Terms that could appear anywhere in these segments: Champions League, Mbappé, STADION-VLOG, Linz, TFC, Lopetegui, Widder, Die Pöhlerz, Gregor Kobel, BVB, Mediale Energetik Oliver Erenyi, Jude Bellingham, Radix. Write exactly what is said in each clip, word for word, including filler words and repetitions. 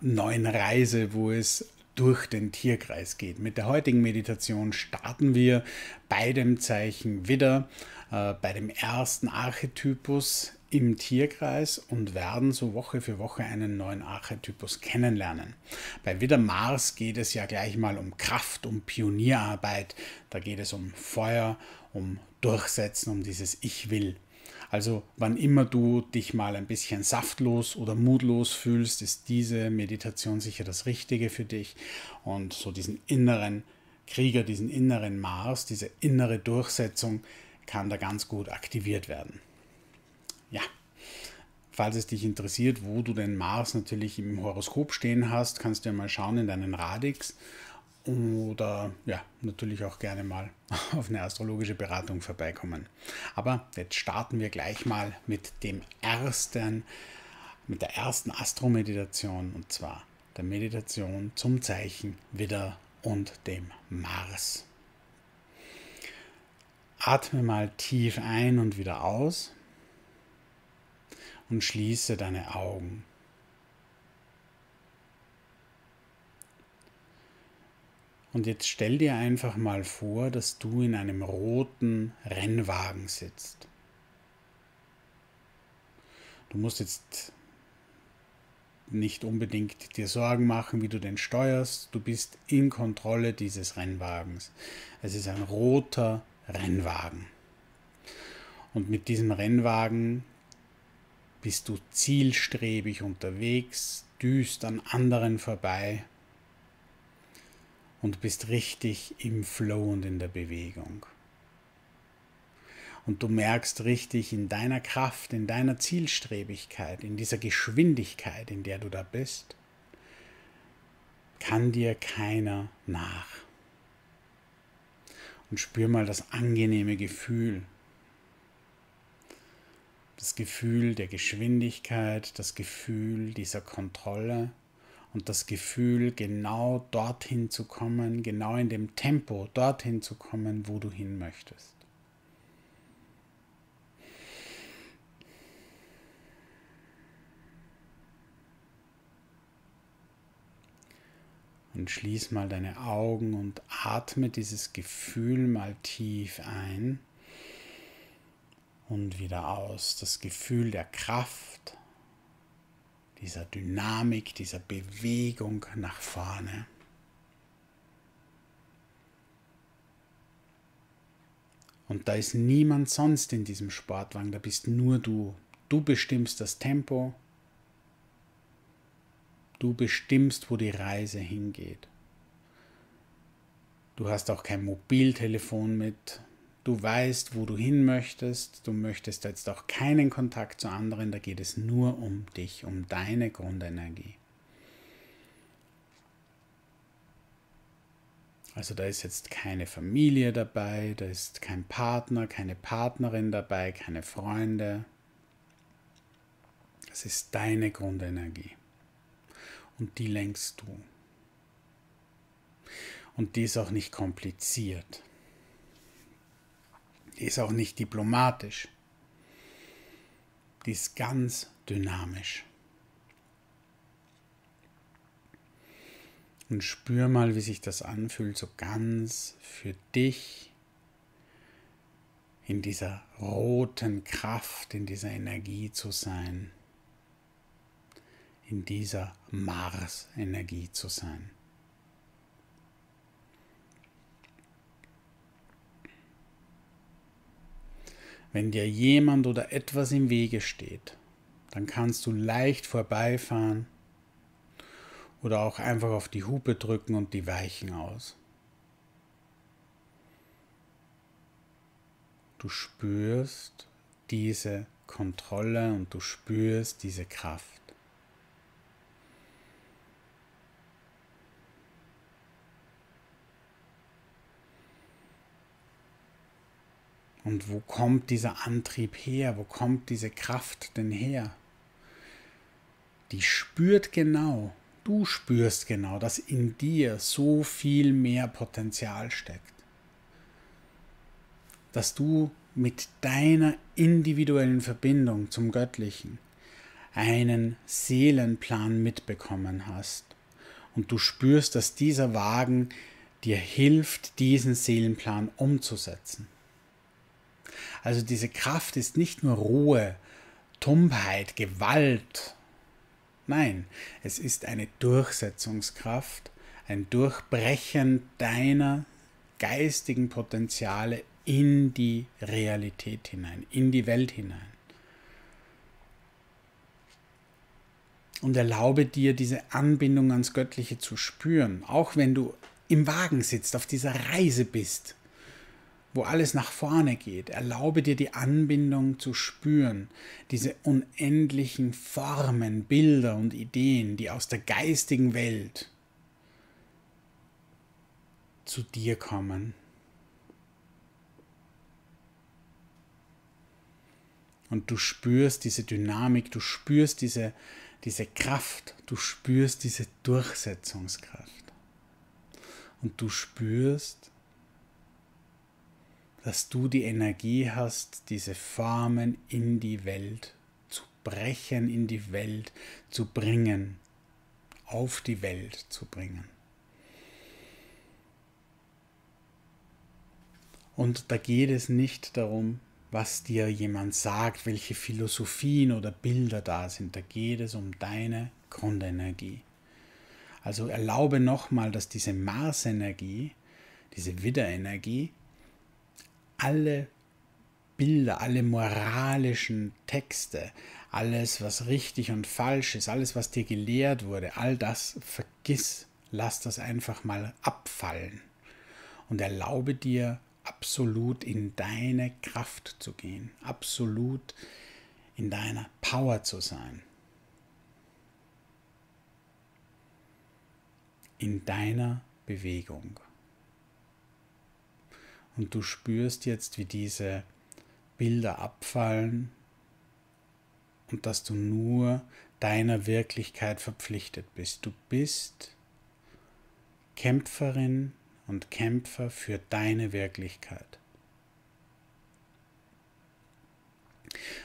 neuen Reise, wo es durch den Tierkreis geht. Mit der heutigen Meditation starten wir bei dem Zeichen Widder, äh, bei dem ersten Archetypus im Tierkreis und werden so Woche für Woche einen neuen Archetypus kennenlernen. Bei Widder Mars geht es ja gleich mal um Kraft, um Pionierarbeit, da geht es um Feuer, um Durchsetzen, um dieses Ich will. Also wann immer du dich mal ein bisschen saftlos oder mutlos fühlst, ist diese Meditation sicher das Richtige für dich. Und so diesen inneren Krieger, diesen inneren Mars, diese innere Durchsetzung kann da ganz gut aktiviert werden. Ja, falls es dich interessiert, wo du den Mars natürlich im Horoskop stehen hast, kannst du ja mal schauen in deinen Radix oder ja, natürlich auch gerne mal auf eine astrologische Beratung vorbeikommen. Aber jetzt starten wir gleich mal mit dem ersten, mit der ersten Astromeditation, und zwar der Meditation zum Zeichen Widder und dem Mars. Atme mal tief ein und wieder aus. Und schließe deine Augen. Und jetzt stell dir einfach mal vor, dass du in einem roten Rennwagen sitzt. Du musst jetzt nicht unbedingt dir Sorgen machen, wie du den steuerst. Du bist in Kontrolle dieses Rennwagens. Es ist ein roter Rennwagen. Und mit diesem Rennwagen bist du zielstrebig unterwegs, düst an anderen vorbei und bist richtig im Flow und in der Bewegung. Und du merkst richtig in deiner Kraft, in deiner Zielstrebigkeit, in dieser Geschwindigkeit, in der du da bist, kann dir keiner nach. Und spür mal das angenehme Gefühl. Das Gefühl der Geschwindigkeit, das Gefühl dieser Kontrolle und das Gefühl, genau dorthin zu kommen, genau in dem Tempo dorthin zu kommen, wo du hin möchtest. Und schließ mal deine Augen und atme dieses Gefühl mal tief ein. Und wieder aus, das Gefühl der Kraft, dieser Dynamik, dieser Bewegung nach vorne. Und da ist niemand sonst in diesem Sportwagen, da bist nur du. Du bestimmst das Tempo, du bestimmst, wo die Reise hingeht. Du hast auch kein Mobiltelefon mit. Du weißt, wo du hin möchtest, du möchtest jetzt auch keinen Kontakt zu anderen, da geht es nur um dich, um deine Grundenergie. Also da ist jetzt keine Familie dabei, da ist kein Partner, keine Partnerin dabei, keine Freunde. Das ist deine Grundenergie und die lenkst du. Und die ist auch nicht kompliziert. Die ist auch nicht diplomatisch. Die ist ganz dynamisch. Und spür mal, wie sich das anfühlt, so ganz für dich in dieser roten Kraft, in dieser Energie zu sein, in dieser Mars-Energie zu sein. Wenn dir jemand oder etwas im Wege steht, dann kannst du leicht vorbeifahren oder auch einfach auf die Hupe drücken und die weichen aus. Du spürst diese Kontrolle und du spürst diese Kraft. Und wo kommt dieser Antrieb her? Wo kommt diese Kraft denn her? Die spürt genau, du spürst genau, dass in dir so viel mehr Potenzial steckt. Dass du mit deiner individuellen Verbindung zum Göttlichen einen Seelenplan mitbekommen hast. Und du spürst, dass dieser Wagen dir hilft, diesen Seelenplan umzusetzen. Also diese Kraft ist nicht nur Ruhe, Dummheit, Gewalt. Nein, es ist eine Durchsetzungskraft, ein Durchbrechen deiner geistigen Potenziale in die Realität hinein, in die Welt hinein. Und erlaube dir, diese Anbindung ans Göttliche zu spüren, auch wenn du im Wagen sitzt, auf dieser Reise bist, wo alles nach vorne geht. Erlaube dir, die Anbindung zu spüren, diese unendlichen Formen, Bilder und Ideen, die aus der geistigen Welt zu dir kommen. Und du spürst diese Dynamik, du spürst diese, diese Kraft, du spürst diese Durchsetzungskraft. Und du spürst, dass du die Energie hast, diese Formen in die Welt zu brechen, in die Welt zu bringen, auf die Welt zu bringen. Und da geht es nicht darum, was dir jemand sagt, welche Philosophien oder Bilder da sind. Da geht es um deine Grundenergie. Also erlaube nochmal, dass diese Marsenergie, diese Widderenergie, alle Bilder, alle moralischen Texte, alles, was richtig und falsch ist, alles, was dir gelehrt wurde, all das vergiss, lass das einfach mal abfallen und erlaube dir, absolut in deine Kraft zu gehen, absolut in deiner Power zu sein, in deiner Bewegung. Und du spürst jetzt, wie diese Bilder abfallen und dass du nur deiner Wirklichkeit verpflichtet bist. Du bist Kämpferin und Kämpfer für deine Wirklichkeit.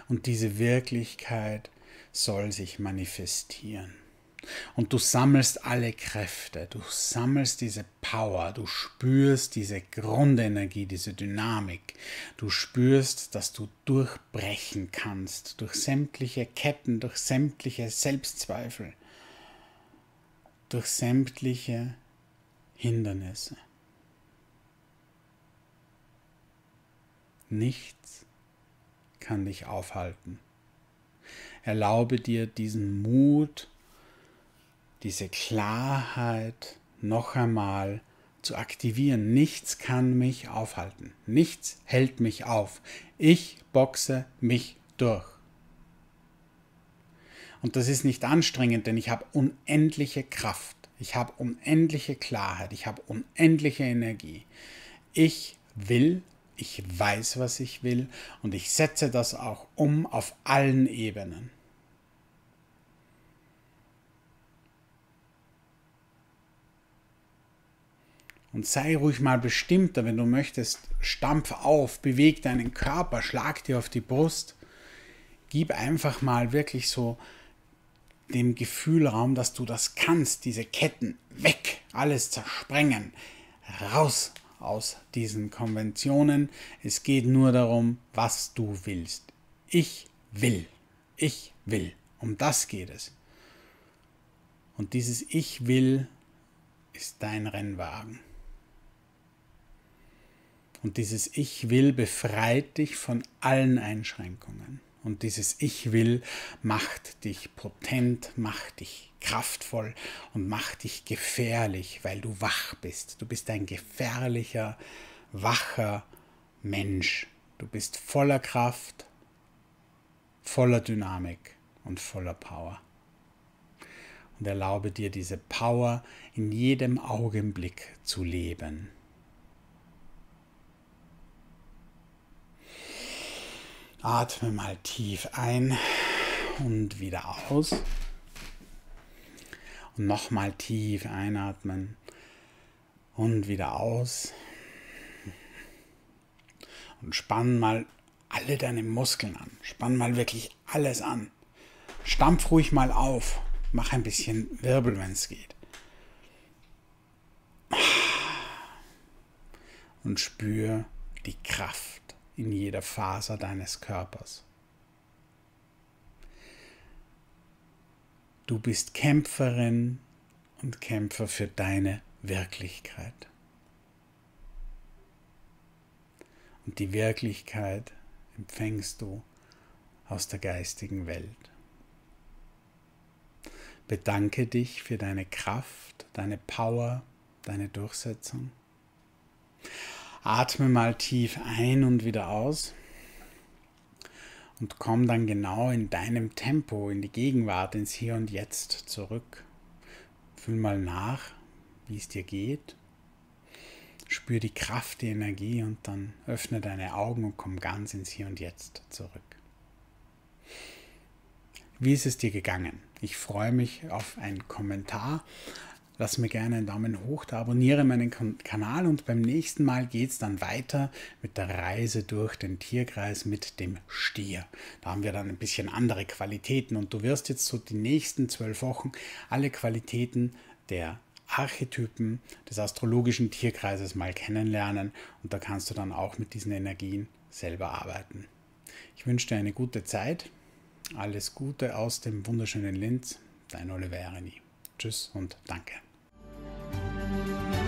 Und diese Wirklichkeit soll sich manifestieren. Und du sammelst alle Kräfte, du sammelst diese Power, du spürst diese Grundenergie, diese Dynamik. Du spürst, dass du durchbrechen kannst, durch sämtliche Ketten, durch sämtliche Selbstzweifel, durch sämtliche Hindernisse. Nichts kann dich aufhalten. Erlaube dir diesen Mut, diese Klarheit noch einmal zu aktivieren. Nichts kann mich aufhalten. Nichts hält mich auf. Ich boxe mich durch. Und das ist nicht anstrengend, denn ich habe unendliche Kraft. Ich habe unendliche Klarheit. Ich habe unendliche Energie. Ich will, ich weiß, was ich will und ich setze das auch um auf allen Ebenen. Und sei ruhig mal bestimmter, wenn du möchtest, stampf auf, beweg deinen Körper, schlag dir auf die Brust. Gib einfach mal wirklich so dem Gefühl Raum, dass du das kannst, diese Ketten weg, alles zersprengen, raus aus diesen Konventionen. Es geht nur darum, was du willst. Ich will, ich will, um das geht es. Und dieses Ich will ist dein Rennwagen. Und dieses Ich will befreit dich von allen Einschränkungen. Und dieses Ich will macht dich potent, macht dich kraftvoll und macht dich gefährlich, weil du wach bist. Du bist ein gefährlicher, wacher Mensch. Du bist voller Kraft, voller Dynamik und voller Power. Und erlaube dir, diese Power in jedem Augenblick zu leben. Atme mal tief ein und wieder aus. Und nochmal tief einatmen und wieder aus. Und spann mal alle deine Muskeln an. Spann mal wirklich alles an. Stampf ruhig mal auf. Mach ein bisschen Wirbel, wenn es geht. Und spür die Kraft in jeder Faser deines Körpers. Du bist Kämpferin und Kämpfer für deine Wirklichkeit. Und die Wirklichkeit empfängst du aus der geistigen Welt. Bedanke dich für deine Kraft, deine Power, deine Durchsetzung. Atme mal tief ein und wieder aus und komm dann genau in deinem Tempo, in die Gegenwart, ins Hier und Jetzt zurück. Fühl mal nach, wie es dir geht. Spür die Kraft, die Energie und dann öffne deine Augen und komm ganz ins Hier und Jetzt zurück. Wie ist es dir gegangen? Ich freue mich auf einen Kommentar. Lass mir gerne einen Daumen hoch da, abonniere meinen Kanal und beim nächsten Mal geht es dann weiter mit der Reise durch den Tierkreis mit dem Stier. Da haben wir dann ein bisschen andere Qualitäten und du wirst jetzt so die nächsten zwölf Wochen alle Qualitäten der Archetypen des astrologischen Tierkreises mal kennenlernen und da kannst du dann auch mit diesen Energien selber arbeiten. Ich wünsche dir eine gute Zeit, alles Gute aus dem wunderschönen Linz, dein Oliver Erenyi. Tschüss und danke. Thank you.